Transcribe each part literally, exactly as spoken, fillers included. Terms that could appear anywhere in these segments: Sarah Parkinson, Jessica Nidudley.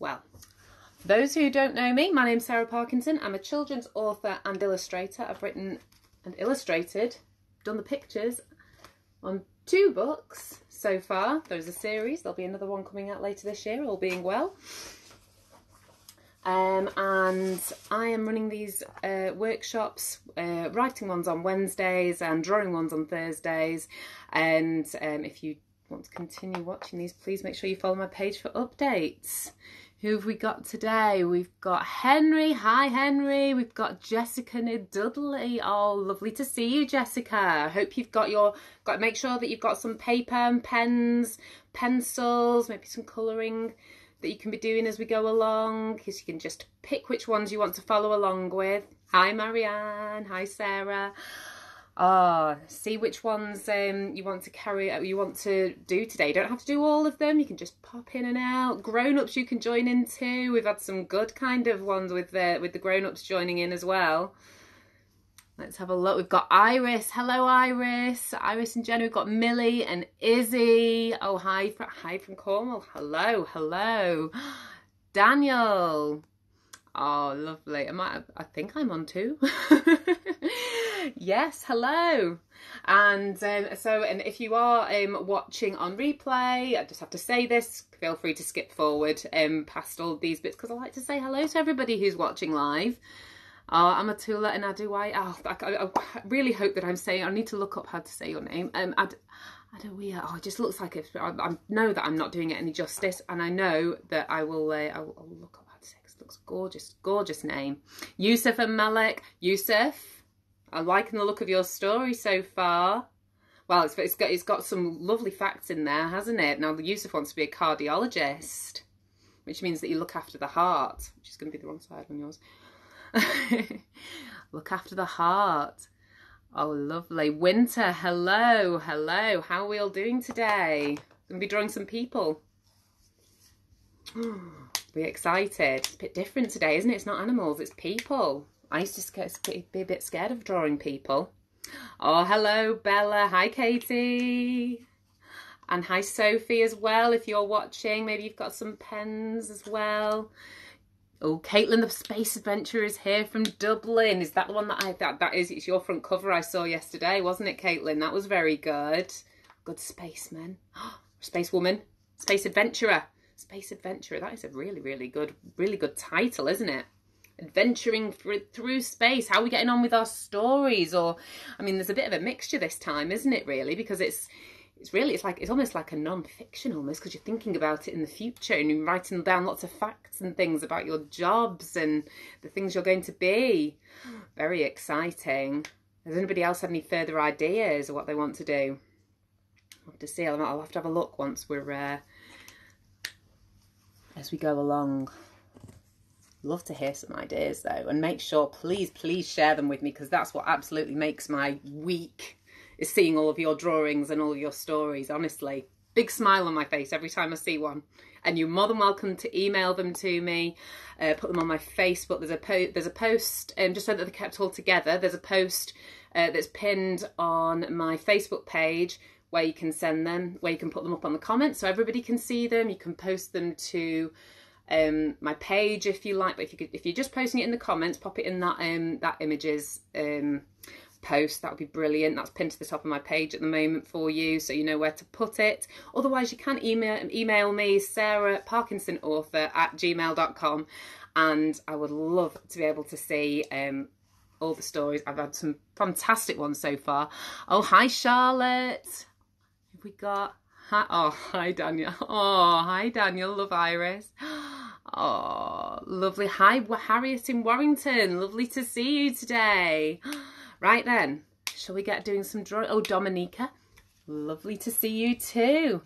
well. For those who don't know me, my name's Sarah Parkinson. I'm a children's author and illustrator. I've written and illustrated, done the pictures on two books so far. There's a series, there'll be another one coming out later this year, all being well. Um, and I am running these uh, workshops, uh, writing ones on Wednesdays and drawing ones on Thursdays. And um, if you want to continue watching these, please make sure you follow my page for updates. Who have we got today? We've got Henry. Hi, Henry. We've got Jessica Nidudley. Oh, lovely to see you, Jessica. I hope you've got your, got to make sure that you've got some paper and pens, pencils, maybe some colouring that you can be doing as we go along, because you can just pick which ones you want to follow along with. Hi, Marianne. Hi, Sarah. Ah, oh, see which ones um, you want to carry out, you want to do today. You don't have to do all of them. You can just pop in and out. Grown-ups you can join in too. We've had some good kind of ones with the, with the grown-ups joining in as well. Let's have a look. We've got Iris. Hello, Iris. Iris and Jenna. We've got Millie and Izzy. Oh, hi. Hi from Cornwall. Hello. Hello. Daniel. Oh, lovely. Am I, I think I'm on too. Yes, hello. And um, so, and if you are um, watching on replay, I just have to say this, feel free to skip forward um, past all these bits, because I like to say hello to everybody who's watching live. Uh, I'm Atula and Aduwai. Oh, I, I really hope that I'm saying, I need to look up how to say your name. Um, Ad, Aduwai. Oh, it just looks like, it, I, I know that I'm not doing it any justice, and I know that I will, uh, I will I'll look up how to say it, because it looks gorgeous, gorgeous name. Yusuf and Malik. Yusuf. I'm liking the look of your story so far. Well, it's, it's got it's got some lovely facts in there, hasn't it? Now, Yusuf wants to be a cardiologist, which means that you look after the heart, which is going to be the wrong side on yours. Look after the heart. Oh, lovely. Winter, hello, hello. How are we all doing today? Going to be drawing some people. Be excited. It's a bit different today, isn't it? It's not animals, it's people. I used to be a bit scared of drawing people. Oh, hello, Bella. Hi, Katie. And hi, Sophie, as well. If you're watching, maybe you've got some pens as well. Oh, Caitlin, the Space Adventurer, is here from Dublin. Is that the one that I... That, that is, it's your front cover I saw yesterday, wasn't it, Caitlin? That was very good. Good spaceman. Space woman. Space Adventurer. Space Adventurer. That is a really, really good, really good title, isn't it? Adventuring through space. How are we getting on with our stories? Or, I mean, there's a bit of a mixture this time, isn't it, really? Because it's it's really, it's like, it's almost like a non-fiction almost, because you're thinking about it in the future and you're writing down lots of facts and things about your jobs and the things you're going to be. Very exciting. Has anybody else had any further ideas of what they want to do? I'll have to see. I'll have to have a look once we're, uh, as we go along. Love to hear some ideas though, and make sure, please, please share them with me, because that's what absolutely makes my week, is seeing all of your drawings and all your stories, honestly. Big smile on my face every time I see one. And you're more than welcome to email them to me, uh, put them on my Facebook. There's a, po there's a post, um, just so that they're kept all together, there's a post uh, that's pinned on my Facebook page, where you can send them, where you can put them up on the comments so everybody can see them. You can post them to... Um, my page if you like, but if you could, if you're just posting it in the comments, pop it in that um that images um post. That would be brilliant. That's pinned to the top of my page at the moment for you, so you know where to put it. Otherwise, you can email email me, Sarah Parkinson Author at gmail dot com, and I would love to be able to see um all the stories. I've had some fantastic ones so far. Oh, hi Charlotte. Have we got? Hi, oh, hi Daniel. Oh, hi Daniel. Love Iris. Oh, lovely. Hi, Harriet in Warrington. Lovely to see you today. Right then, shall we get doing some drawing? Oh, Dominica. Lovely to see you too.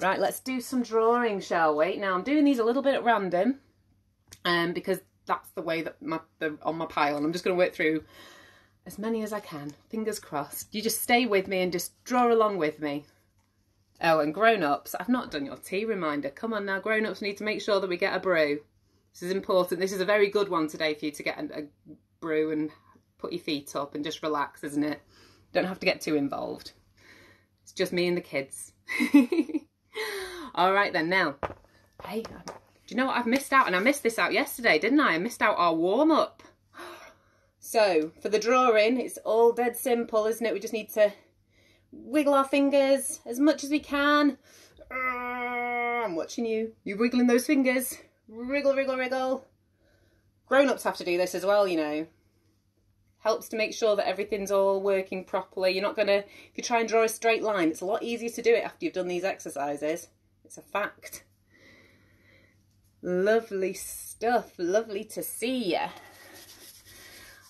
Right, let's do some drawing, shall we? Now, I'm doing these a little bit at random um, because that's the way that my, the, on my pile, and I'm just going to work through as many as I can. Fingers crossed. You just stay with me and just draw along with me. Oh, and grown-ups, I've not done your tea reminder. Come on now, grown-ups need to make sure that we get a brew. This is important. This is a very good one today for you to get a, a brew and put your feet up and just relax, isn't it? Don't have to get too involved. It's just me and the kids. All right then, now. Hey, Do you know what I've missed out? And I missed this out yesterday, didn't I? I missed out our warm-up. So for the drawing, it's all dead simple, isn't it? We just need to wiggle our fingers as much as we can. I'm watching you. You're wiggling those fingers. Wriggle, wriggle, wriggle. Grown-ups have to do this as well, you know. Helps to make sure that everything's all working properly. You're not going to, if you try and draw a straight line, it's a lot easier to do it after you've done these exercises. It's a fact. Lovely stuff. Lovely to see you.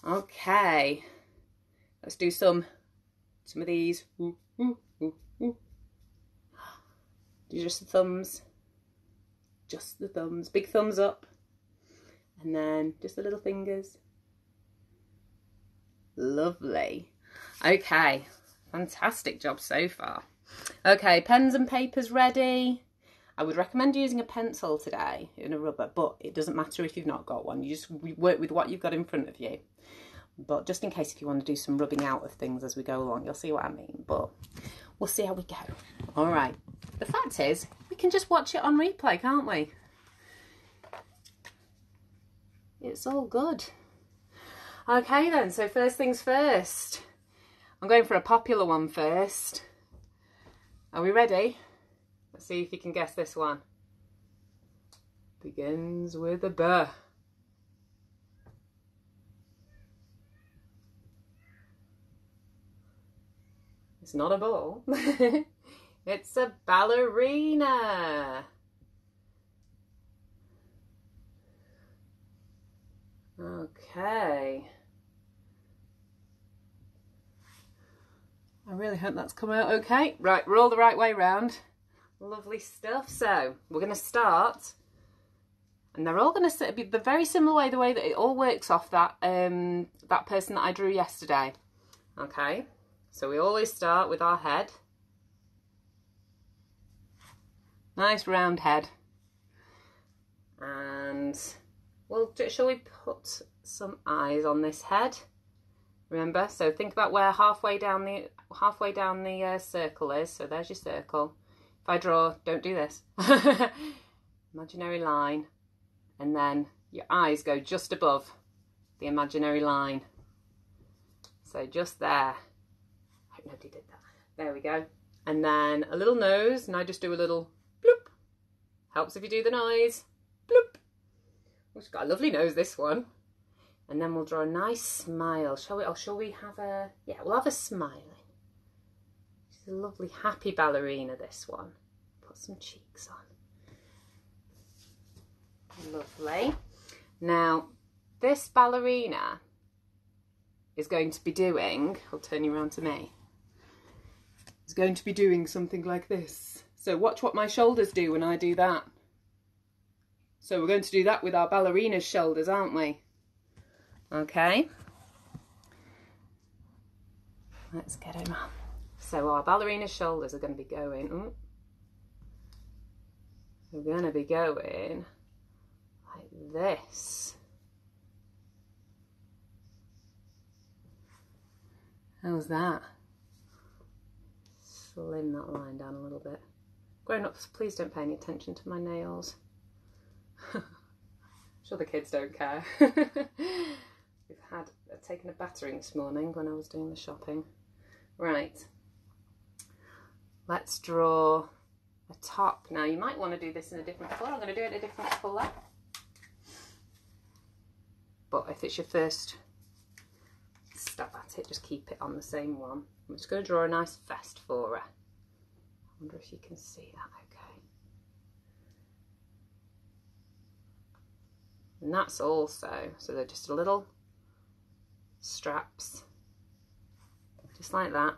Okay. Let's do some, some of these. Ooh, ooh, ooh, ooh. Do just the thumbs. Just the thumbs. Big thumbs up. And then just the little fingers. Lovely. Okay. Fantastic job so far. Okay. Pens and papers ready. I would recommend using a pencil today and a rubber, but it doesn't matter if you've not got one. You just work with what you've got in front of you. But just in case if you want to do some rubbing out of things as we go along, you'll see what I mean. But we'll see how we go. All right. The fact is, we can just watch it on replay, can't we? It's all good. Okay then, so first things first. I'm going for a popular one first. Are we ready? Let's see if you can guess this one. Begins with a B. It's not a ball. It's a ballerina. Okay. I really hope that's come out okay. Right, we're all the right way round. Lovely stuff. So we're going to start, and they're all going to be the very similar way, the way that it all works off that um, that person that I drew yesterday. Okay, so we always start with our head. Nice round head. And well, shall we put some eyes on this head? Remember, so think about where halfway down the halfway down the uh, circle is. So there's your circle. I draw, don't do this, imaginary line, and then your eyes go just above the imaginary line, so just there. I hope nobody did that. There we go. And then a little nose, and I just do a little bloop. Helps if you do the noise. Bloop. We've got a lovely nose, this one. And then we'll draw a nice smile, shall we? Or shall we have a, yeah, we'll have a smile. A lovely happy ballerina, this one. Put some cheeks on. Lovely. Now this ballerina is going to be doing, I'll turn you around to me, is going to be doing something like this. So watch what my shoulders do when I do that. So we're going to do that with our ballerina's shoulders, aren't we? Okay, let's get him up. So our ballerina's shoulders are going to be going, ooh, we're going to be going like this. How's that? Slim that line down a little bit. Grown-ups, please don't pay any attention to my nails. I'm sure the kids don't care. We've had, I've taken a battering this morning when I was doing the shopping. Right. Let's draw a top. Now you might want to do this in a different colour. I'm going to do it a different colour. But if it's your first stab at it, just keep it on the same one. I'm just going to draw a nice vest for her. I wonder if you can see that okay. And that's also, so they're just a little straps, just like that.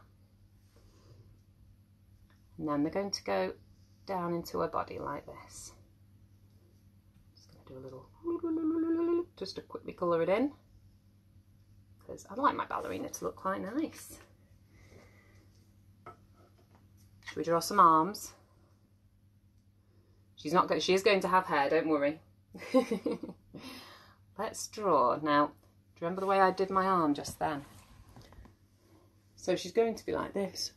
And then they're going to go down into her body like this. Just going to do a little, just to quickly colour it in, because I like my ballerina to look quite nice. Should we draw some arms? She's not going. She is going to have hair. Don't worry. Let's draw now. Do you remember the way I did my arm just then? So she's going to be like this.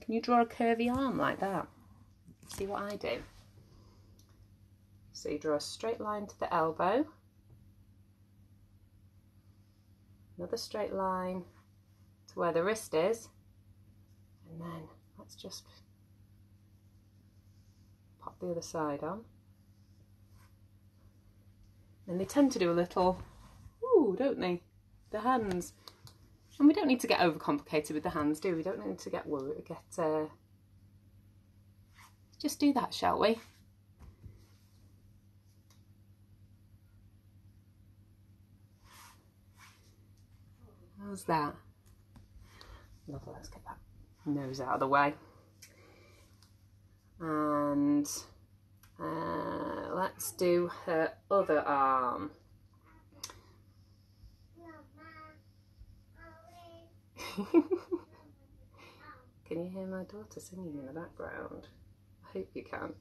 Can you draw a curvy arm like that? See what I do. So you draw a straight line to the elbow, another straight line to where the wrist is, and then let's just pop the other side on. And they tend to do a little, ooh, don't they, the hands. And we don't need to get overcomplicated with the hands, do we? We don't need to get worried, get, uh, just do that, shall we? How's that? Lovely, let's get that nose out of the way. And uh, let's do her other arm. Can you hear my daughter singing in the background? I hope you can.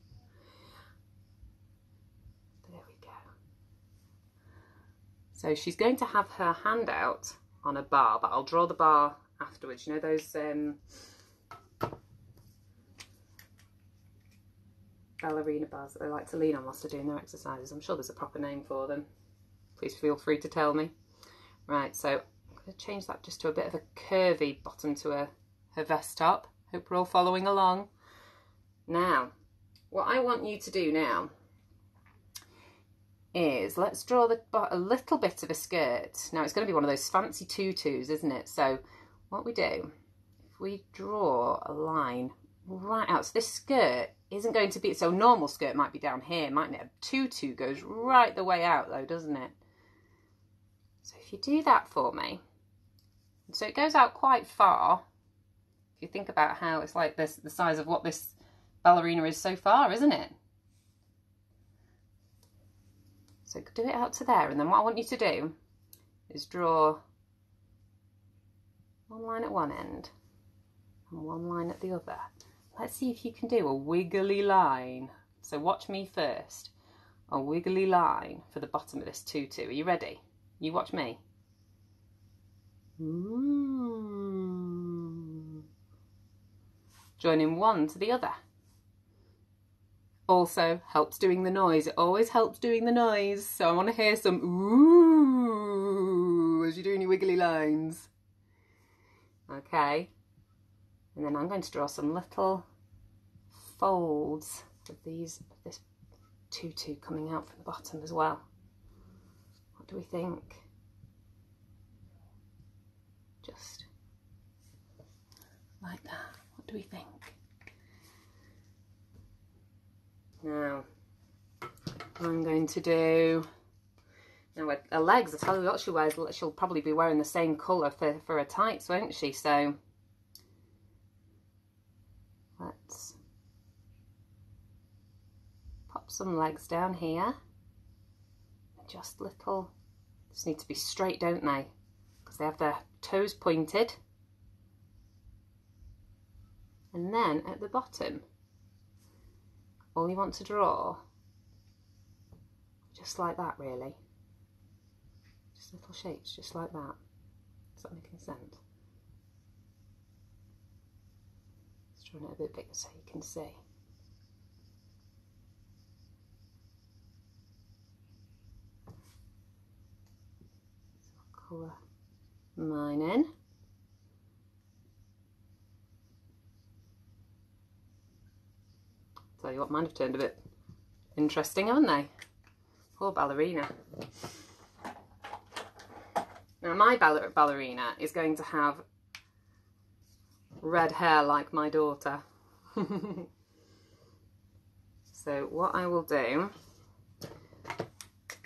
There we go. So she's going to have her hand out on a bar, but I'll draw the bar afterwards. You know those um, ballerina bars that they like to lean on whilst they're doing their exercises? I'm sure there's a proper name for them. Please feel free to tell me. Right, so I'm going to change that just to a bit of a curvy bottom to her, her vest top. Hope we're all following along. Now, what I want you to do now is let's draw the, a little bit of a skirt. Now, it's going to be one of those fancy tutus, isn't it? So what we do, if we draw a line right out, so this skirt isn't going to be, so a normal skirt might be down here, mightn't it? A tutu goes right the way out though, doesn't it? So if you do that for me, so it goes out quite far. If you think about how it's like this, the size of what this ballerina is so far, isn't it? So do it out to there, and then what I want you to do is draw one line at one end and one line at the other. Let's see if you can do a wiggly line. So watch me first. A wiggly line for the bottom of this tutu. Are you ready? You watch me. Ooh. Joining one to the other. Also helps doing the noise. It always helps doing the noise. So I want to hear some ooh as you're doing your wiggly lines. Okay. And then I'm going to draw some little folds of these, of this tutu coming out from the bottom as well. What do we think? Just like that. What do we think? Now, I'm going to do, now her legs, I tell you what she wears, she'll probably be wearing the same colour for, for her tights, won't she? So, let's pop some legs down here. Just little, just need to be straight, don't they? Because they have their toes pointed. And then at the bottom, all you want to draw, just like that really, just little shapes, just like that. Does that make any sense? Just drawing it a bit bigger so you can see. So I'll colour mine in. Tell you what, mine have turned a bit interesting, haven't they? Poor ballerina. Now my baller ballerina is going to have red hair like my daughter. So what I will do,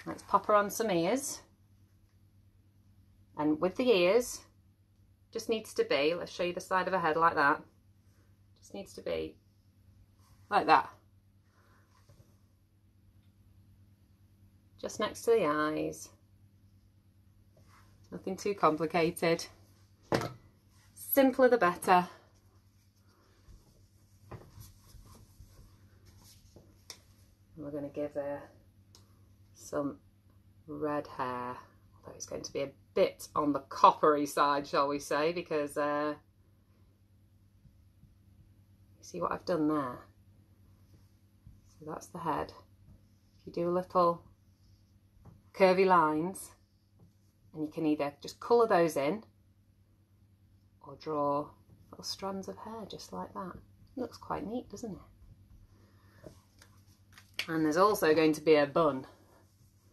let's pop her on some ears. And with the ears, just needs to be, let's show you the side of her head like that, just needs to be like that, just next to the eyes, nothing too complicated, simpler the better. And we're going to give her some red hair, although it's going to be a bit on the coppery side, shall we say, because uh, you see what I've done there? So that's the head. If you do little curvy lines, and you can either just colour those in or draw little strands of hair just like that. It looks quite neat, doesn't it? And there's also going to be a bun,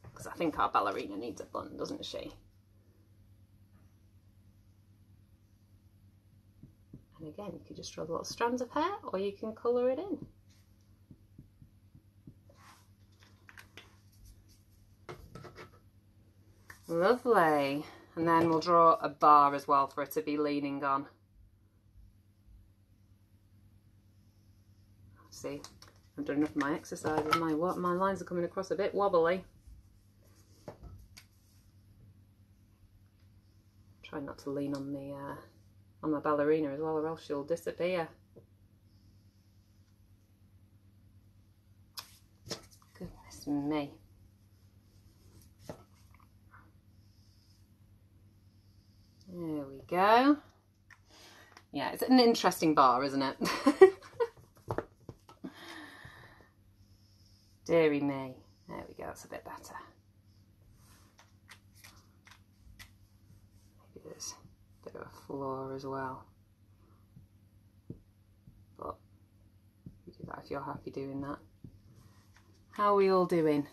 because I think our ballerina needs a bun, doesn't she? And again, you could just draw the little strands of hair, or you can colour it in. Lovely. And then we'll draw a bar as well for her to be leaning on. Let's see, I've done enough of my exercises. My what? My lines are coming across a bit wobbly. Try not to lean on the uh, on my ballerina as well, or else she'll disappear. Goodness me. There we go. Yeah, it's an interesting bar, isn't it? Deary me. There we go, that's a bit better. Maybe there's a bit of a floor as well. But you do that if you're happy doing that. How are we all doing?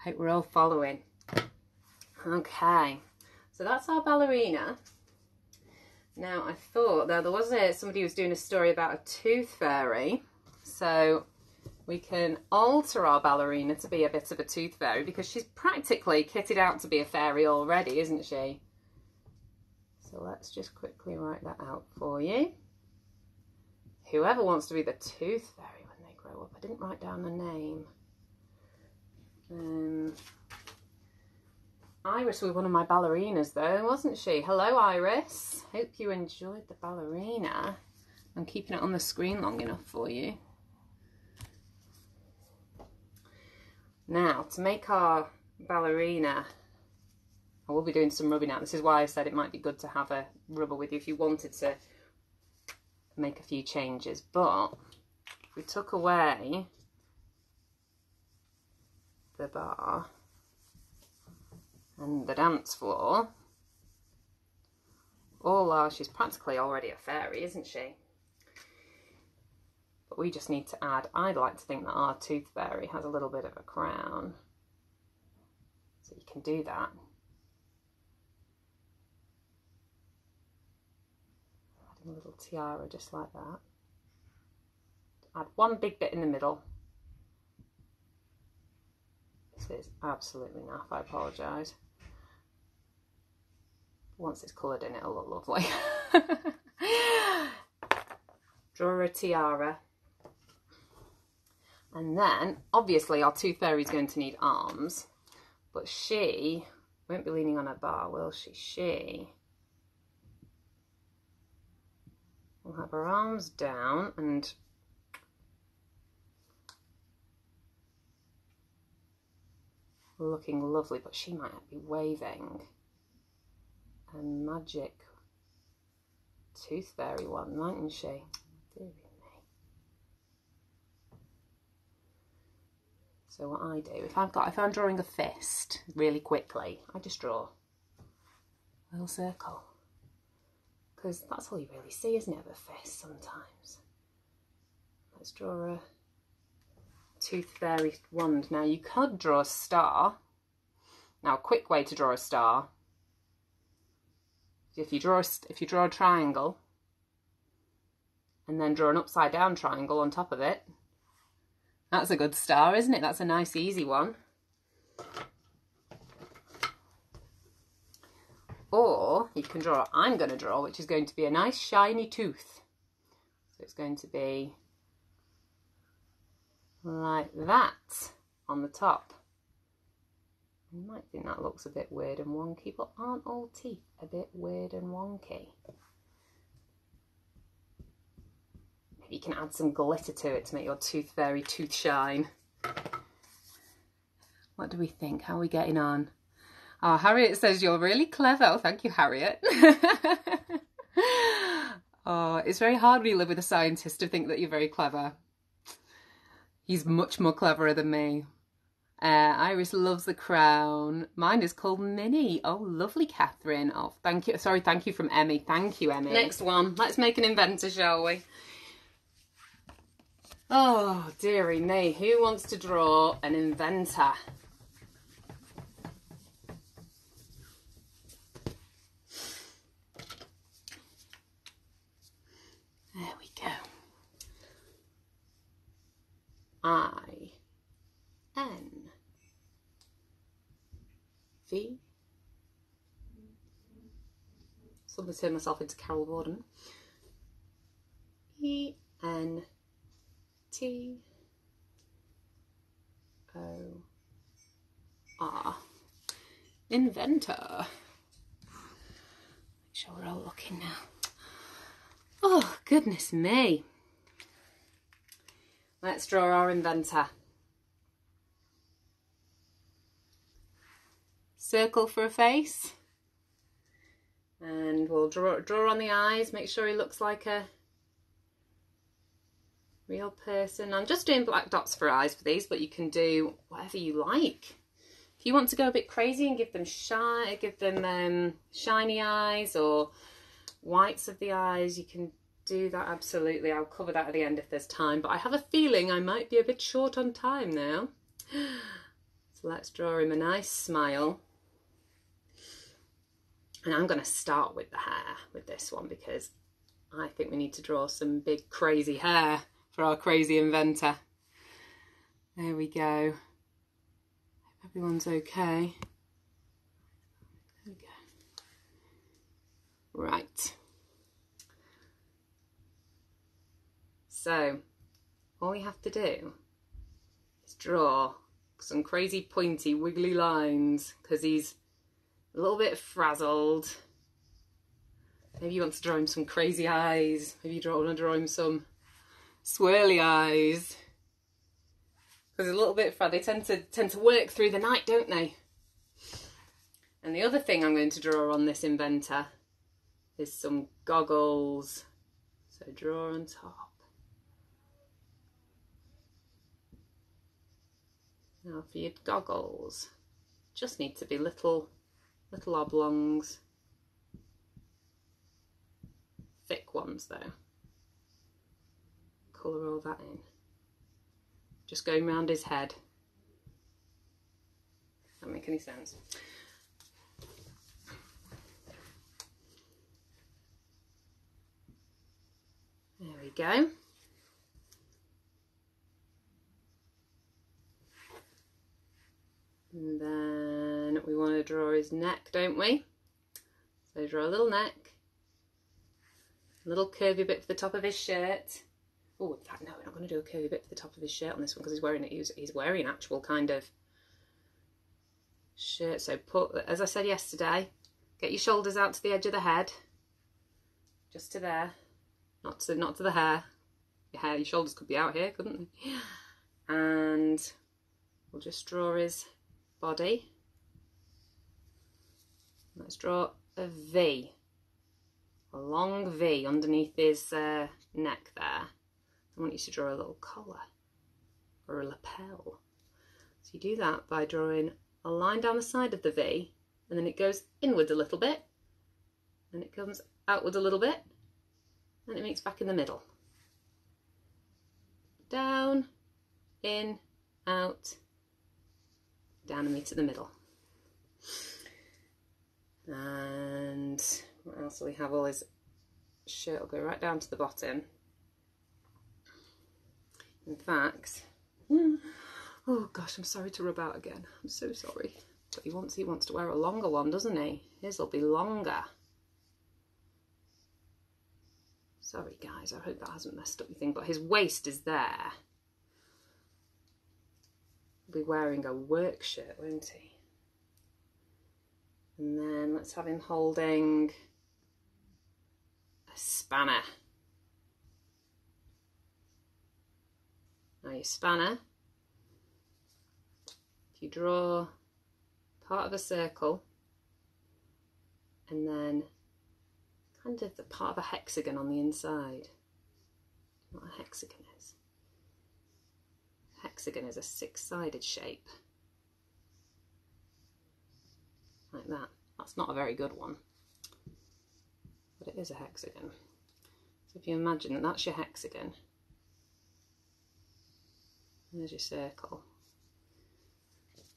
I hope we're all following. Okay. So that's our ballerina. Now I thought, now there was a, somebody who was doing a story about a tooth fairy, so we can alter our ballerina to be a bit of a tooth fairy, because she's practically kitted out to be a fairy already, isn't she? So let's just quickly write that out for you. Whoever wants to be the tooth fairy when they grow up, I didn't write down the name. Um, Iris was one of my ballerinas though, wasn't she? Hello Iris, hope you enjoyed the ballerina. I'm keeping it on the screen long enough for you. Now, to make our ballerina, I will be doing some rubbing out. This is why I said it might be good to have a rubber with you if you wanted to make a few changes. But if we took away the bar and the dance floor, all our, she's practically already a fairy, isn't she? But we just need to add, I'd like to think that our tooth fairy has a little bit of a crown. So you can do that. Adding a little tiara just like that. Add one big bit in the middle. This is absolutely naff, I apologise. Once it's coloured in, it'll look lovely. Draw a tiara. And then, obviously, our tooth fairy's going to need arms. But she won't be leaning on a bar, will she? She will have her arms down and looking lovely, but she might be waving a magic tooth fairy one, mightn't she? Dear me. So what I do, if I've got, if I'm drawing a fist really quickly, I just draw a little circle, because that's all you really see, isn't it, of a fist sometimes. Let's draw a tooth fairy wand. Now you could draw a star. Now a quick way to draw a star, if you draw a, if you draw a triangle and then draw an upside down triangle on top of it, that's a good star, isn't it? That's a nice easy one. Or you can draw, I'm going to draw, which is going to be a nice shiny tooth. So it's going to be like that on the top. You might think that looks a bit weird and wonky, but aren't all teeth a bit weird and wonky? Maybe you can add some glitter to it to make your tooth fairy tooth shine. What do we think? How are we getting on? Oh, Harriet says you're really clever. Oh, thank you, Harriet. Oh, it's very hard when you live with a scientist to think that you're very clever. He's much more cleverer than me. Uh, Iris loves The Crown. Mine is called Minnie. Oh, lovely, Catherine. Oh, thank you. Sorry, thank you from Emmy. Thank you, Emmy. Next one. Let's make an inventor, shall we? Oh, dearie me. Who wants to draw an inventor? There we go. I N V. Suddenly turned myself into Carol Warden. E N T O R. Inventor. Make sure we're all looking now. Oh, goodness me. Let's draw our inventor. Circle for a face. And we'll draw, draw on the eyes, make sure he looks like a real person. I'm just doing black dots for eyes for these, but you can do whatever you like. If you want to go a bit crazy and give them, shi give them um, shiny eyes or whites of the eyes, you can do that, absolutely. I'll cover that at the end if there's time, but I have a feeling I might be a bit short on time now. So let's draw him a nice smile. And I'm going to start with the hair with this one, because I think we need to draw some big crazy hair for our crazy inventor. There we go. Hope everyone's okay. Right, so all we have to do is draw some crazy pointy wiggly lines, because he's a little bit frazzled. Maybe you want to draw him some crazy eyes, maybe you want to draw him some swirly eyes, because a little bit frazzled. They tend to, tend to work through the night, don't they? And the other thing I'm going to draw on this inventor is some goggles. So draw on top. Now for your goggles, just need to be little, little oblongs. Thick ones though. Colour all that in. Just going round his head. Does that make any sense? There we go. And then we want to draw his neck, don't we? So draw a little neck, a little curvy bit for the top of his shirt. Oh, in fact, no, we're not going to do a curvy bit for the top of his shirt on this one, because he's wearing it. He's, he's wearing an actual kind of shirt. So put, as I said yesterday, get your shoulders out to the edge of the head, just to there. Not to, not to the hair. Your hair, your shoulders could be out here, couldn't they? And we'll just draw his body. Let's draw a V. A long V underneath his uh, neck there. I want you to draw a little collar or a lapel. So you do that by drawing a line down the side of the V, and then it goes inwards a little bit, and it comes outwards a little bit, and it meets back in the middle. Down, in, out, down and meet at the middle. And what else do we have? All his shirt will go right down to the bottom. In fact, oh gosh, I'm sorry to rub out again. I'm so sorry. But he wants, he wants to wear a longer one, doesn't he? His will be longer. Sorry guys, I hope that hasn't messed up your thing, but his waist is there. He'll be wearing a work shirt, won't he? And then let's have him holding a spanner. Now your spanner, if you draw part of a circle and then kind of the part of a hexagon on the inside. What a hexagon is. A hexagon is a six-sided shape. like that. That's not a very good one, but it is a hexagon. So if you imagine that's your hexagon, and there's your circle.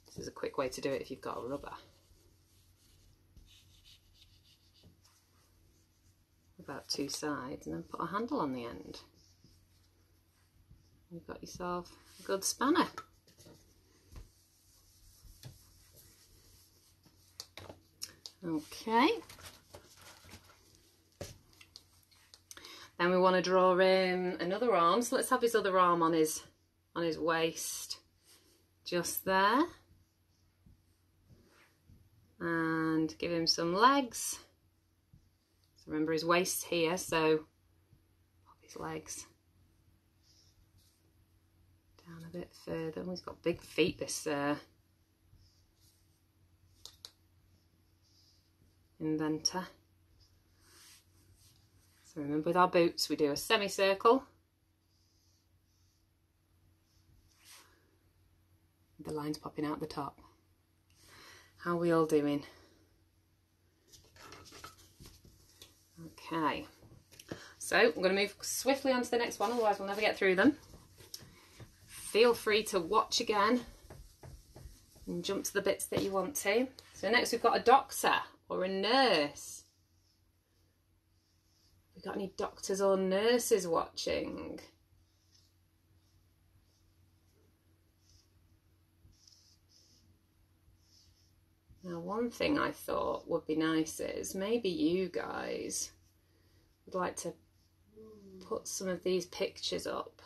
This is a quick way to do it if you've got a rubber. About two sides, and then put a handle on the end. You've got yourself a good spanner. Okay. Then we want to draw in another arm. So let's have his other arm on his on his waist, just there, and give him some legs. So remember his waist's here, so pop his legs down a bit further. Oh, he's got big feet. This uh, inventor. So remember with our boots we do a semicircle. The line's popping out the top. How are we all doing? Okay, so I'm going to move swiftly on to the next one, otherwise we'll never get through them. Feel free to watch again and jump to the bits that you want to. So next we've got a doctor or a nurse. Have we got any doctors or nurses watching? Now, one thing I thought would be nice is maybe you guys would like to put some of these pictures up,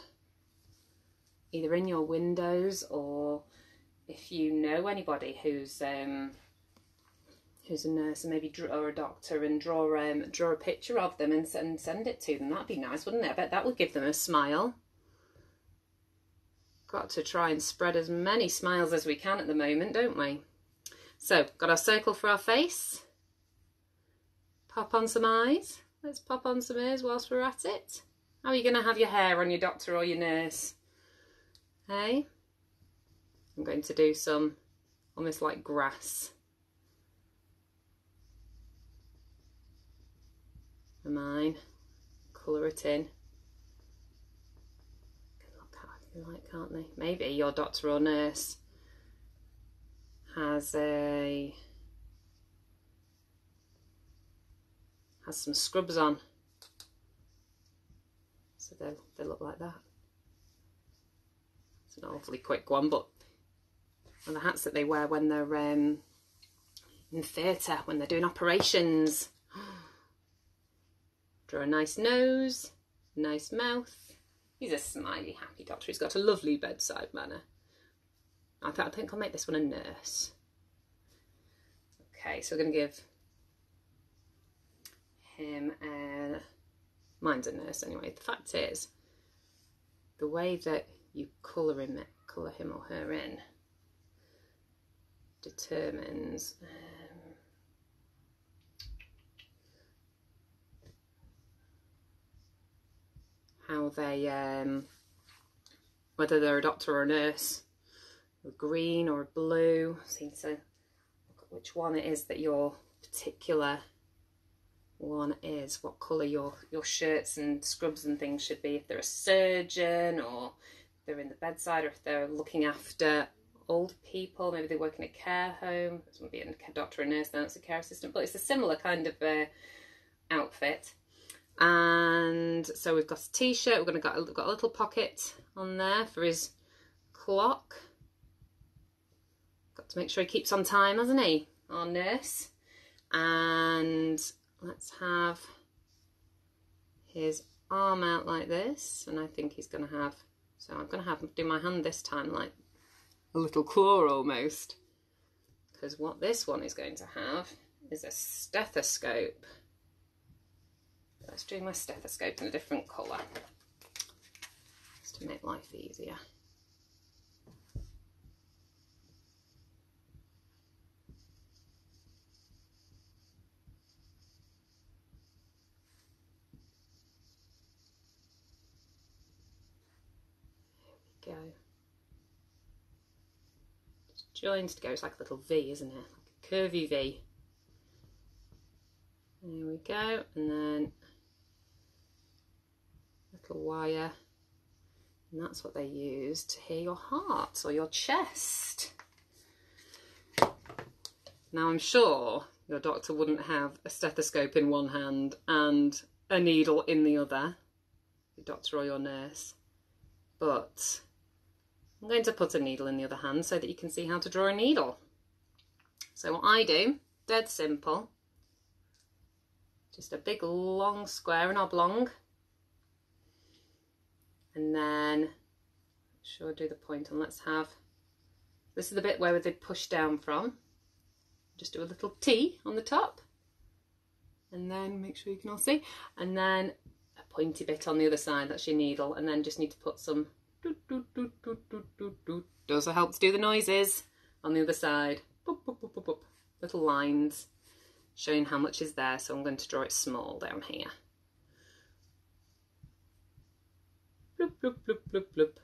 either in your windows or if you know anybody who's um, who's a nurse, and maybe draw, or a doctor, and draw um, draw a picture of them and send send it to them. That'd be nice, wouldn't it? I bet that would give them a smile. Got to try and spread as many smiles as we can at the moment, don't we? So, got our circle for our face. Pop on some eyes. Let's pop on some ears whilst we're at it. How are you going to have your hair on your doctor or your nurse? Hey? I'm going to do some almost like grass. And mine. Colour it in. Can look at you like, can't they? Maybe your doctor or nurse has a has some scrubs on, so they they look like that. It's an awfully quick one, but and the hats that they wear when they're um, in theatre, when they're doing operations. Draw a nice nose, nice mouth. He's a smiley, happy doctor. He's got a lovely bedside manner. I think I'll make this one a nurse. Okay, so we're going to give him a... Mine's a nurse anyway. The fact is, the way that you colour him, colour him or her in determines um, how they... Um, whether they're a doctor or a nurse. A green or a blue. Seem to look at which one it is that your particular one is. What colour your your shirts and scrubs and things should be. If they're a surgeon, or if they're in the bedside, or if they're looking after old people, maybe they work in a care home. This wouldn't be a doctor or a nurse, then it's a care assistant. But it's a similar kind of uh, outfit. And so we've got a t-shirt. We're gonna got we've got a little pocket on there for his clock. Got to make sure he keeps on time, hasn't he? Our nurse. And let's have his arm out like this. And I think he's going to have, so I'm going to have him do my hand this time like a little claw almost. Because what this one is going to have is a stethoscope. Let's do my stethoscope in a different colour. Just to make life easier. Go. Just joins together. It's like a little V, isn't it? Like a curvy V. There we go, and then little wire, and that's what they use to hear your heart or your chest. Now I'm sure your doctor wouldn't have a stethoscope in one hand and a needle in the other, your doctor or your nurse, but I'm going to put a needle in the other hand so that you can see how to draw a needle. So what I do, dead simple, just a big long square and oblong, and then sure do the point, and let's have, this is the bit where they push down from, just do a little T on the top, and then make sure you can all see, and then a pointy bit on the other side, that's your needle, and then just need to put some doot, doot, doot, doot, doot, doot, doot. It also helps do the noises on the other side, boop, boop, boop, boop, boop. Little lines showing how much is there, so I'm going to draw it small down here. Bloop, bloop, bloop, bloop, bloop.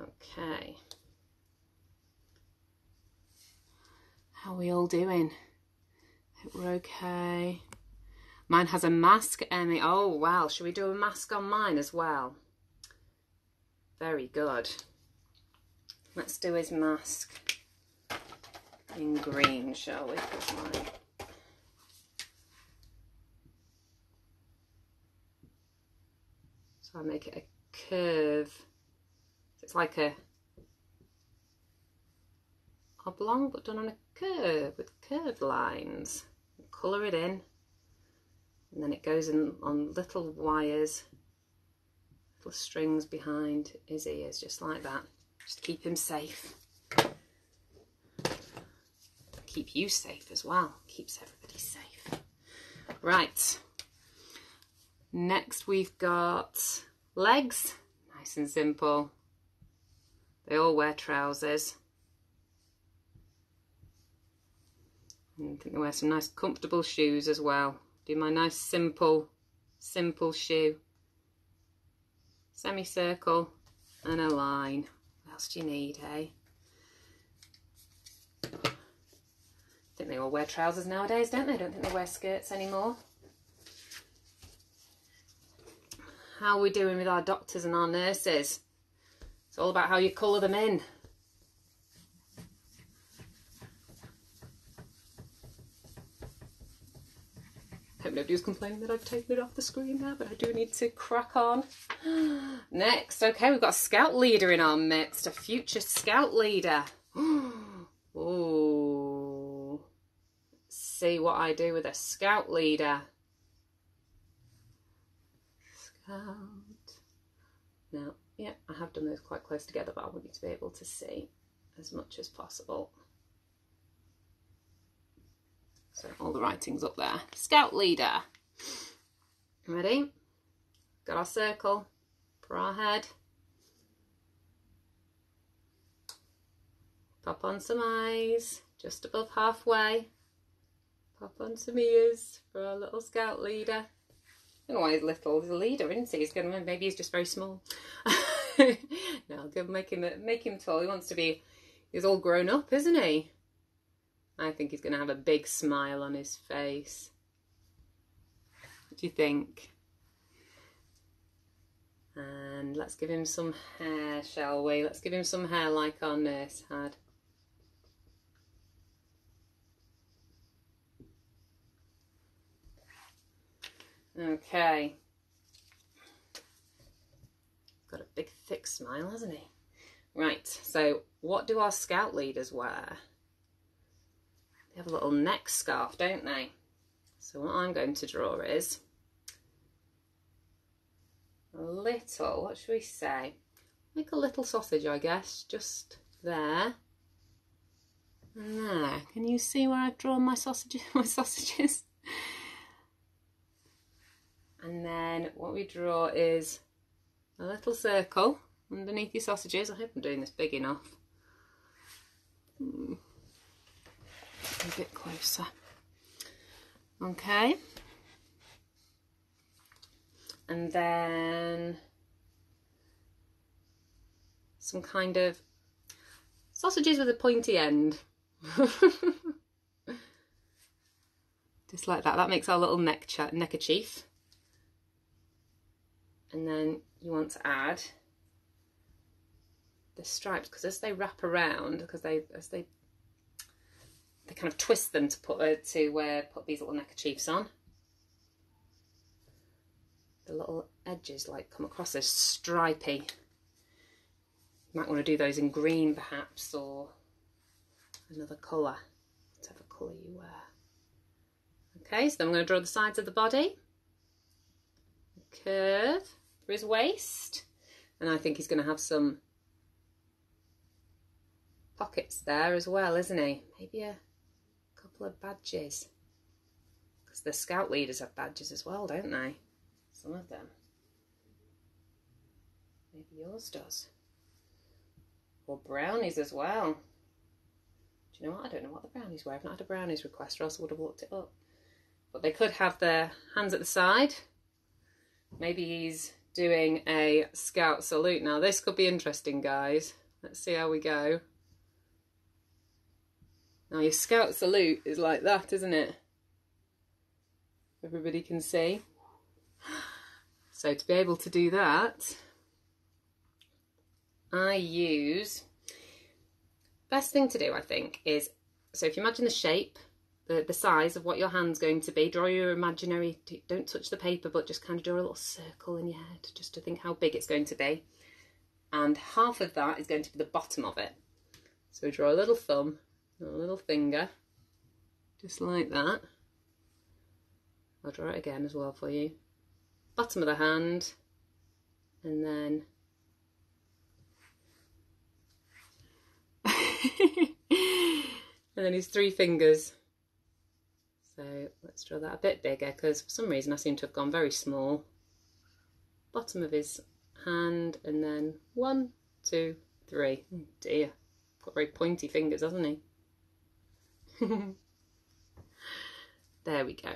Okay. How are we all doing? Hope we're okay. Mine has a mask, Emmy. Oh, wow. Should we do a mask on mine as well? Very good. Let's do his mask in green, shall we? So I make it a curve. It's like a oblong, but done on a curve with curved lines. Colour it in, and then it goes in on little wires, little strings behind his ears, just like that. Just keep him safe. Keep you safe as well. Keeps everybody safe. Right. Next, we've got legs. Nice and simple. They all wear trousers. And I think they wear some nice comfortable shoes as well. Do my nice simple, simple shoe. Semicircle and a line. What else do you need, eh? I think they all wear trousers nowadays, don't they? I don't think they wear skirts anymore. How are we doing with our doctors and our nurses? It's all about how you colour them in. Hope nobody's complaining that I've taken it off the screen there, but I do need to crack on. Next, okay, we've got a scout leader in our midst, a future scout leader. Oh, let's see what I do with a scout leader. Scout. Now. Yeah, I have done those quite close together, but I want you to be able to see as much as possible. So all the writing's up there. Scout leader. Ready? Got our circle for our head. Pop on some eyes, just above halfway. Pop on some ears for our little scout leader. I don't know why he's little. He's a leader, isn't he? He's gonna, maybe he's just very small. No, I'll go make him make him tall. He wants to be. He's all grown up, isn't he? I think he's gonna have a big smile on his face. What do you think? And let's give him some hair, shall we? Let's give him some hair like our nurse had. Okay, got a big thick smile, hasn't he? Right, so what do our scout leaders wear? They have a little neck scarf, don't they? So what I'm going to draw is a little, what should we say, like a little sausage, I guess, just there and there. Can you see where I've drawn my sausages? My sausages? And then what we draw is a little circle underneath your sausages. I hope I'm doing this big enough. Mm. A bit closer. Okay. And then some kind of Sausages with a pointy end. Just like that. That makes our little neck neckerchief. And then you want to add the stripes, because as they wrap around, because they as they they kind of twist them to put uh, to uh, put these little neckerchiefs on. The little edges like come across as stripy. You might want to do those in green perhaps, or another colour, whatever colour you wear. Okay, so then I'm going to draw the sides of the body. Curve for his waist, and I think he's going to have some pockets there as well, isn't he? Maybe a couple of badges, because the scout leaders have badges as well, don't they? Some of them. Maybe yours does. Or brownies as well. Do you know what? I don't know what the brownies were. I've not had a brownies request, or else I would have looked it up. But they could have their hands at the side. Maybe he's doing a scout salute. Now this could be interesting, guys. Let's see how we go. Now your scout salute is like that, isn't it? Everybody can see. So to be able to do that, I use, best thing to do I think is, so if you imagine the shape, the, the size of what your hand's going to be, draw your imaginary, don't touch the paper, but just kind of draw a little circle in your head just to think how big it's going to be. And half of that is going to be the bottom of it. So we draw a little thumb, a little finger, just like that. I'll draw it again as well for you. Bottom of the hand, and then and then his three fingers. So let's draw that a bit bigger, because for some reason I seem to have gone very small. Bottom of his hand, and then one, two, three. Oh dear, got very pointy fingers, hasn't he? There we go.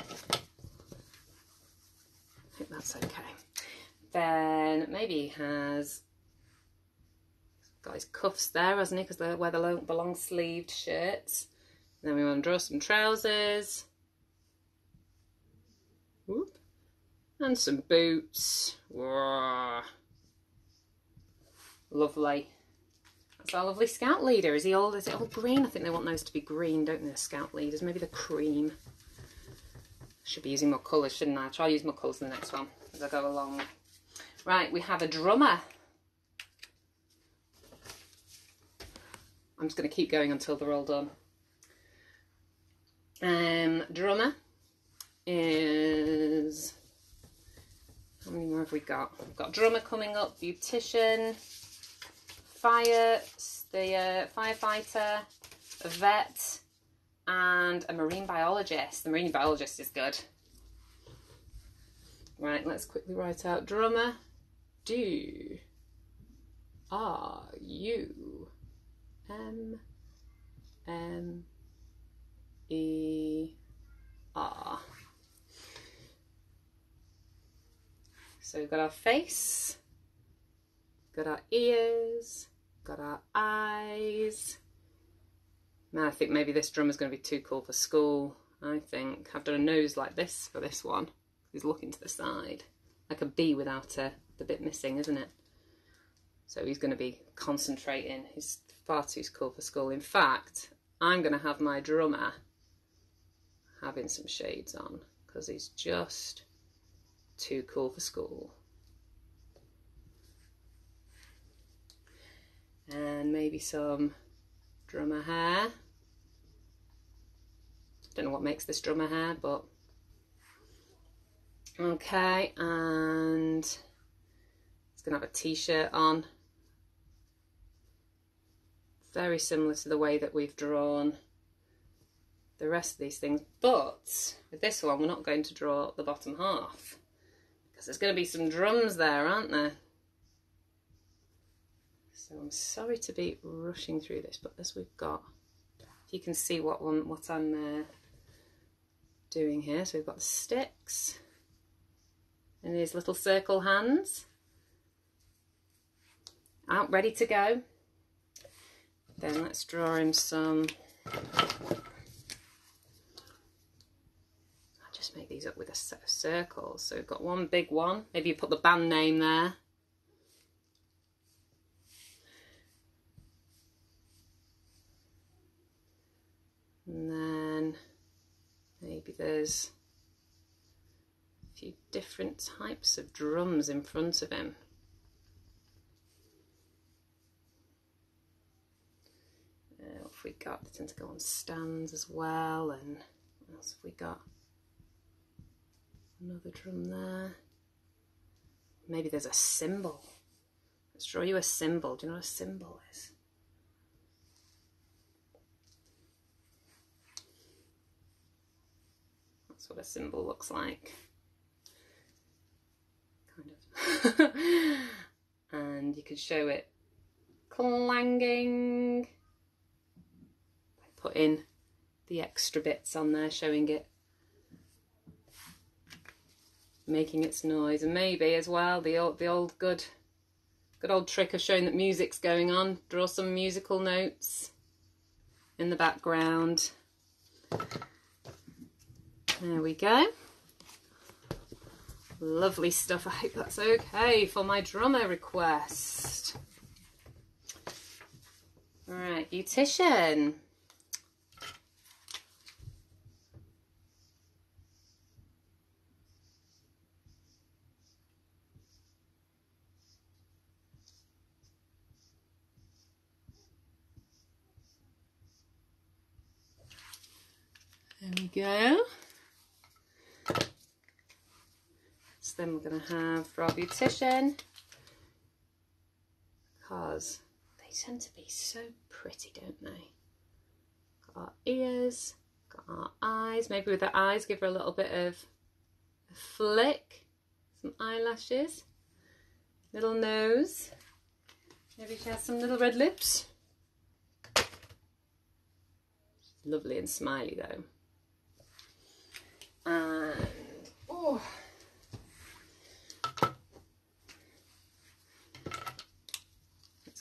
I think that's okay. Then maybe he has got his cuffs there, hasn't he? Because they wear the long, the long sleeved shirts. And then we want to draw some trousers. Whoop. And some boots. Whoa. Lovely. That's our lovely scout leader. Is he old? Is it all green? I think they want those to be green, don't they? The scout leaders. Maybe the cream. Should be using more colours, shouldn't I? I'll try to use more colours in the next one as I go along. Right, we have a drummer. I'm just going to keep going until they're all done. Um, drummer is, how many more have we got? We've got drummer coming up, beautician, fire, the uh, firefighter, a vet, and a marine biologist. The marine biologist is good. Right, let's quickly write out drummer. Do, are you? M M E R. So we've got our face, got our ears, got our eyes. Now I think maybe this drummer's going to be too cool for school. I think I've done a nose like this for this one. He's looking to the side, like a bee without a, the bit missing, isn't it? So he's going to be concentrating. He's far too cool for school. In fact, I'm going to have my drummer having some shades on, because he's just too cool for school. And maybe some drummer hair. Don't know what makes this drummer hair, but okay. And he's going to have a t-shirt on. Very similar to the way that we've drawn the rest of these things, but with this one we're not going to draw the bottom half, because there's going to be some drums there, aren't there? So I'm sorry to be rushing through this, but as we've got, if you can see what one, what I'm uh, doing here, so we've got the sticks and these little circle hands. aren't ready to go, then let's draw him some. I'll just make these up with a set of circles. So we've got one big one. Maybe you put the band name there. And then maybe there's a few different types of drums in front of him. Uh, what have we got? They tend to go on stands as well. And what else have we got? Another drum there. Maybe there's a cymbal. Let's draw you a cymbal. Do you know what a cymbal is? That's what a cymbal looks like, kind of. And you can show it clanging by putting the extra bits on there, showing it making its noise. And maybe as well the old the old good good old trick of showing that music's going on. Draw some musical notes in the background. There we go. Lovely stuff. I hope that's okay for my drummer request. All right, beautician. There we go. Then we're going to have for our beautician, because they tend to be so pretty, don't they? Got our ears, got our eyes. Maybe with the eyes, give her a little bit of a flick, some eyelashes, little nose. Maybe she has some little red lips. Lovely and smiley though. And oh.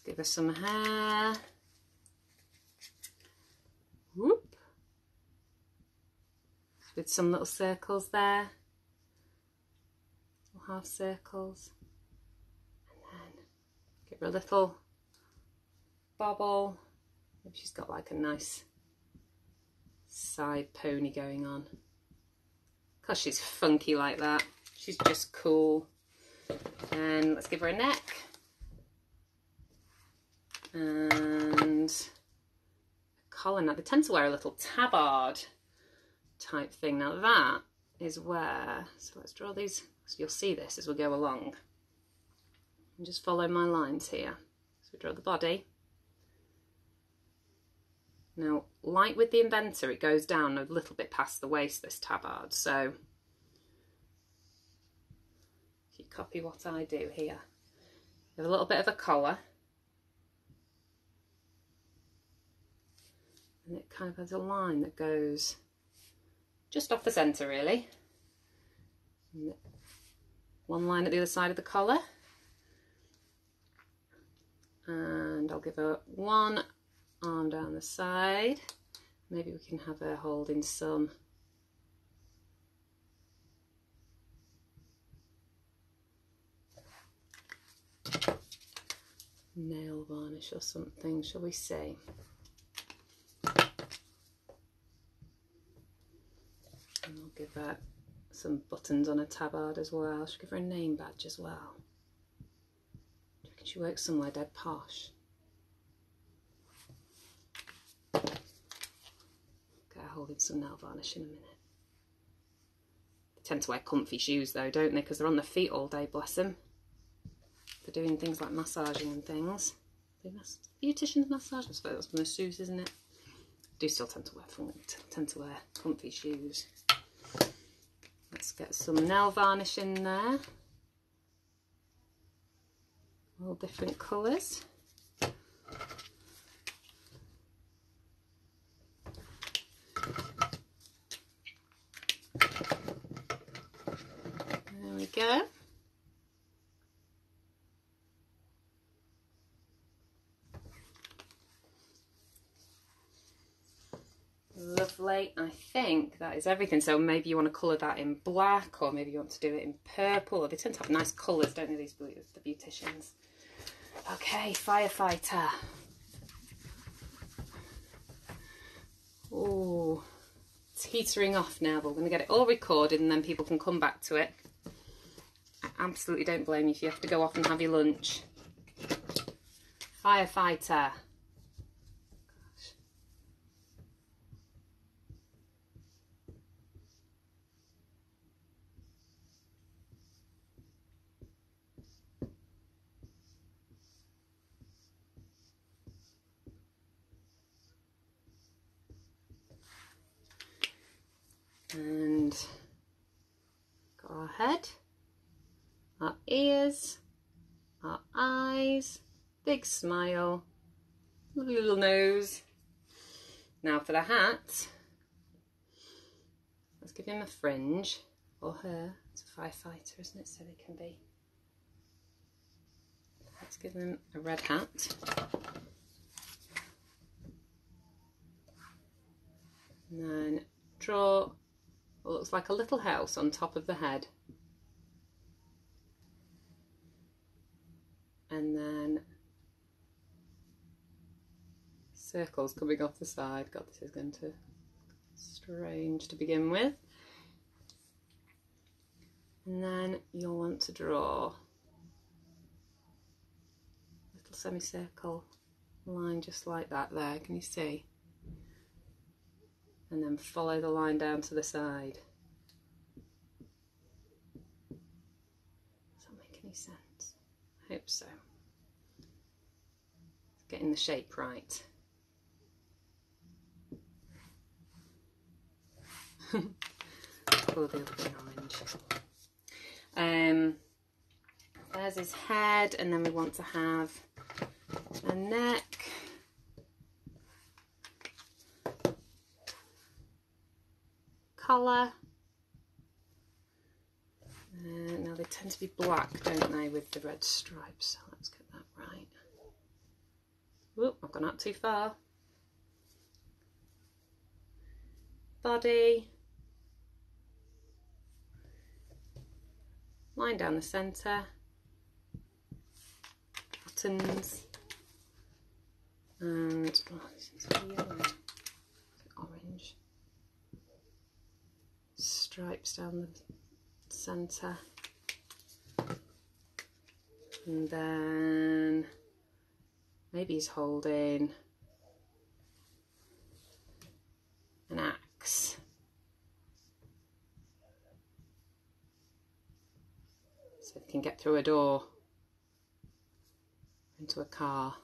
Give her some hair. Whoop. With some little circles there. Little half circles. And then give her a little bobble. Maybe she's got like a nice side pony going on. Because she's funky like that. She's just cool. And let's give her a neck. And a collar. Now they tend to wear a little tabard type thing. Now that is where, so let's draw these, so you'll see this as we go along, and just follow my lines here. So we draw the body. Now like with the inventor, it goes down a little bit past the waist, this tabard, so if you copy what I do here, you have a little bit of a collar. And it kind of has a line that goes just off the centre, really. One line at the other side of the collar. And I'll give her one arm down the side. Maybe we can have her holding some nail varnish or something, shall we see? And I'll give her some buttons on a tabard as well. She'll give her a name badge as well. Do you reckon she works somewhere dead posh? Get her holding some nail varnish in a minute. They tend to wear comfy shoes though, don't they? Because they're on their feet all day, bless them. They're doing things like massaging and things. Beauticians massage, I suppose that's masseuse, isn't it? I do still tend to wear tend to wear comfy shoes. Let's get some nail varnish in there, all different colours. There we go. slate. I think that is everything. So maybe you want to colour that in black, or maybe you want to do it in purple. Or they tend to have nice colours, don't they, these the beauticians? Okay, firefighter. Oh, it's heatering off now, but we're going to get it all recorded and then people can come back to it. I absolutely don't blame you if you have to go off and have your lunch. Firefighter. And got our head, our ears, our eyes, big smile, lovely little nose. Now for the hat, let's give him a fringe, or her. It's a firefighter, isn't it? So they can be. Let's give him a red hat. And then draw. It looks like a little house on top of the head, and then circles coming off the side. God, this is going to be strange to begin with. And then you'll want to draw a little semicircle line just like that there, can you see? And then follow the line down to the side. Does that make any sense? I hope so. Getting the shape right. Colour the other thing orange. Um, there's his head, and then we want to have a neck. Colour. Uh, now they tend to be black, don't they, with the red stripes, so let's get that right. Whoop, I've gone up too far. Body. Line down the centre. Buttons. And, oh, this is yellow. Orange. Stripes down the centre, and then maybe he's holding an axe. So they can get through a door, into a car.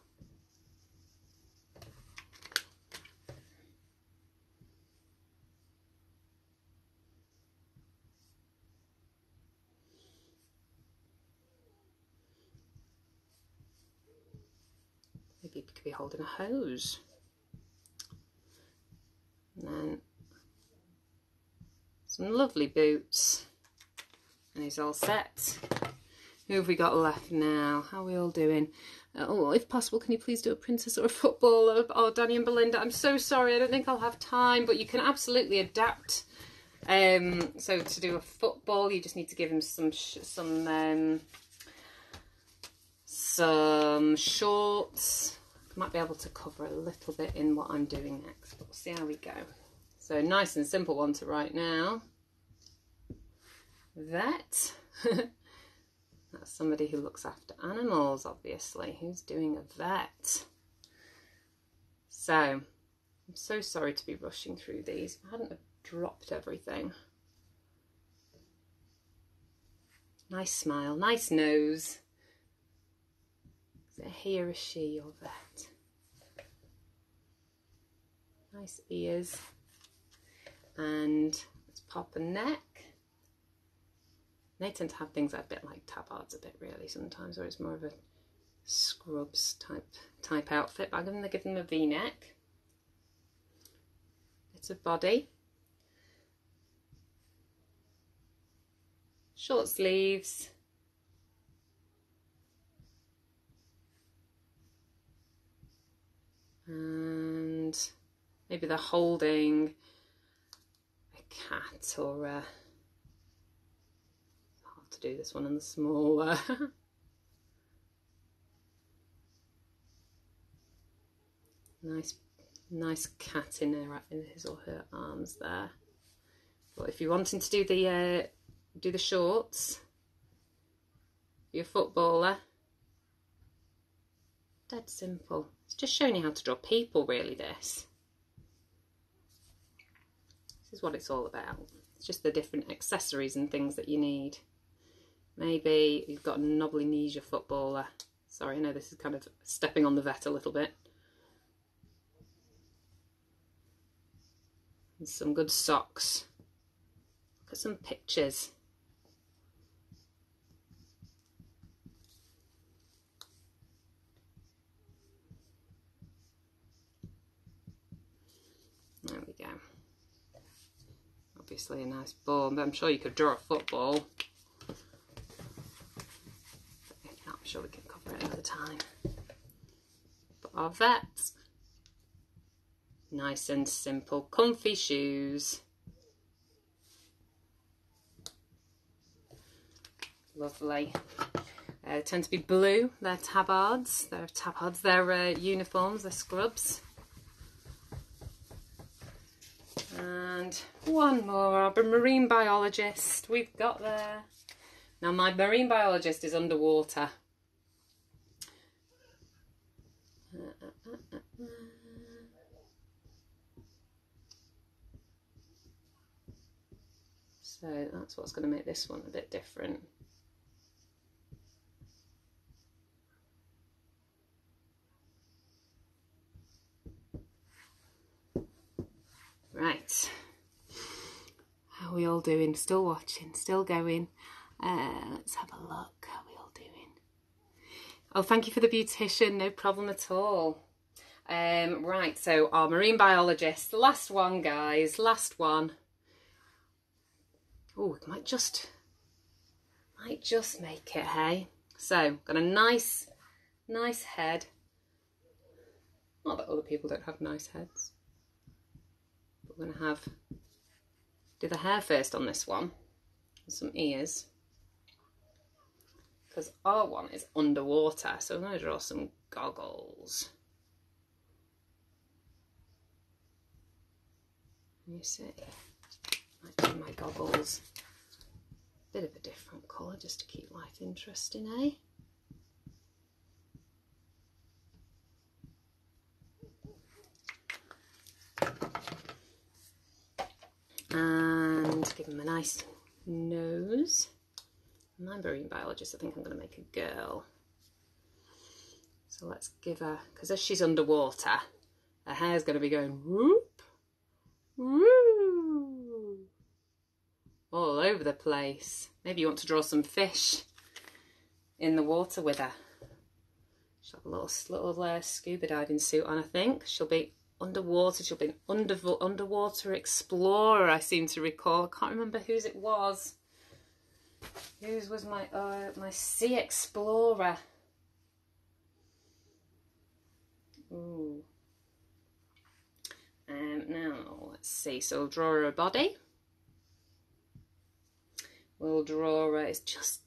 Maybe it could be holding a hose. And then some lovely boots. And he's all set. Who have we got left now? How are we all doing? Uh, oh, if possible, can you please do a princess or a football? Oh, Danny and Belinda, I'm so sorry. I don't think I'll have time, but you can absolutely adapt. Um, so to do a football, you just need to give him some... Sh some um, some shorts. I might be able to cover a little bit in what I'm doing next, but we'll see how we go. So nice and simple one to write now. Vet. That's somebody who looks after animals, obviously. Who's doing a vet? So I'm so sorry to be rushing through these. I hadn't have dropped everything. Nice smile, nice nose. Is it he or she or that? Nice ears. And let's pop a neck. They tend to have things a bit like tabards a bit really sometimes, or it's more of a scrubs type type outfit. But I'm going to give them a V-neck. Bit of body. Short sleeves. And maybe they're holding cat or a... It's hard to do this one on the smaller. nice nice cat in, her, in his or her arms there. But if you're wanting to do the uh, do the shorts, you're a footballer, dead simple. It's just showing you how to draw people really, this. This is what it's all about. It's just the different accessories and things that you need. Maybe you've got a noblinesia footballer. Sorry, I know this is kind of stepping on the vet a little bit. And some good socks. Look at some pictures. There we go. Obviously a nice ball, but I'm sure you could draw a football. If not, I'm sure we can cover it another time. But our vets, nice and simple, comfy shoes. Lovely. Uh, they tend to be blue, they're tabards, they're tabards, they're uh, uniforms, they're scrubs. And one more, our marine biologist we've got there. Now my marine biologist is underwater. Uh, uh, uh, uh. So that's what's going to make this one a bit different. Right, how are we all doing? Still watching, still going. Uh, let's have a look. How are we all doing? Oh, thank you for the beautician. No problem at all. Um, right, so our marine biologist. The last one, guys. Last one. Oh, we might just, might just make it, hey? So, got a nice, nice head. Not that other people don't have nice heads. We're going to have, do the hair first on this one, and some ears, because our one is underwater, so I'm going to draw some goggles. Can you see? Might do my goggles, bit of a different colour just to keep life interesting, eh? And give him a nice nose. My marine biologist, I think I'm going to make a girl. So let's give her, because as she's underwater, her hair's going to be going whoop, whoo, all over the place. Maybe you want to draw some fish in the water with her. She'll have a little, little uh, scuba diving suit on, I think. She'll be underwater, she'll be an under, underwater explorer, I seem to recall. I can't remember whose it was. Whose was my uh, my sea explorer? Ooh. Um, now, let's see. So we'll draw her a body. We'll draw her, it's just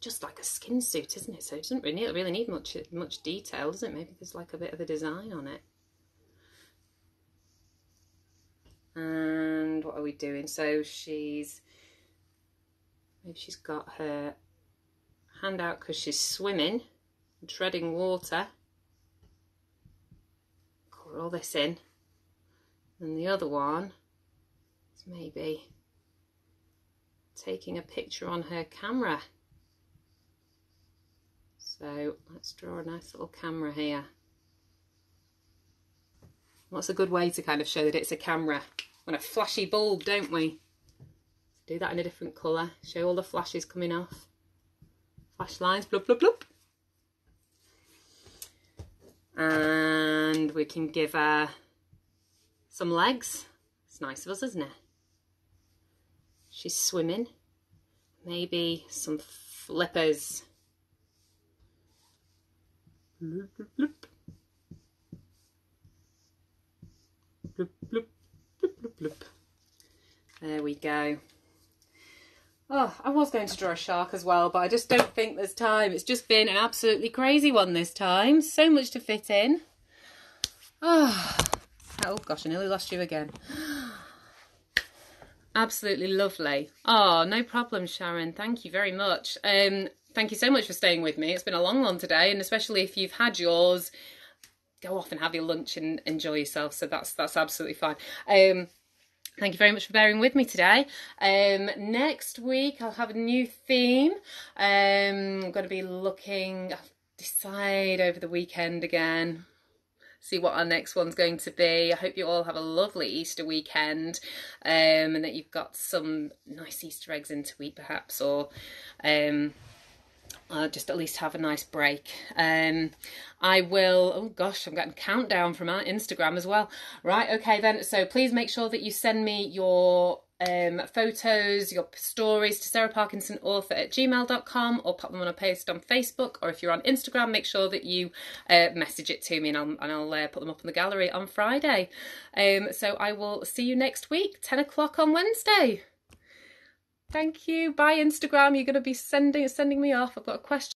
just like a skin suit, isn't it? So it doesn't really, really need much, much detail, does it? Maybe there's like a bit of a design on it. And what are we doing? So she's, maybe she's got her hand out because she's swimming and treading water. Colour all this in. And the other one is maybe taking a picture on her camera. So let's draw a nice little camera here. What's a good way to kind of show that it's a camera? We want a flashy bulb, don't we? Do that in a different colour. Show all the flashes coming off. Flash lines, blub, blub, blub. And we can give her some legs. It's nice of us, isn't it? She's swimming. Maybe some flippers. Bloop, bloop. Bloop, bloop, bloop, bloop, bloop. There we go. Oh, I was going to draw a shark as well, but I just don't think there's time. It's just been an absolutely crazy one this time. So much to fit in. Oh, oh gosh, I nearly lost you again. Absolutely lovely. Oh, no problem, Sharon. Thank you very much. Um, thank you so much for staying with me. It's been a long one today, and especially if you've had yours, go off and have your lunch and enjoy yourself. So that's that's absolutely fine. Um, Thank you very much for bearing with me today. Um, next week I'll have a new theme. Um, I'm going to be looking, I'll decide over the weekend again, see what our next one's going to be. I hope you all have a lovely Easter weekend, um, and that you've got some nice Easter eggs into week perhaps, or um, I'll just at least have a nice break. Um, I will, oh gosh, I'm getting a countdown from Instagram as well. Right, okay then, so please make sure that you send me your um, photos, your stories to sarah parkinson author at gmail dot com, or pop them on a post on Facebook, or if you're on Instagram, make sure that you uh, message it to me, and I'll, and I'll uh, put them up in the gallery on Friday. Um, so I will see you next week, ten o'clock on Wednesday. Thank you. Bye, Instagram. You're going to be sending sending me off. I've got a question.